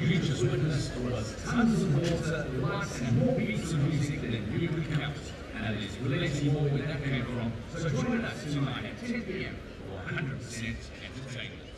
Religious witness to us tons of water, lights, and more beats of music than you could count. And it is relating more where that came from. So join us tonight at 10 p.m. for 100% entertainment.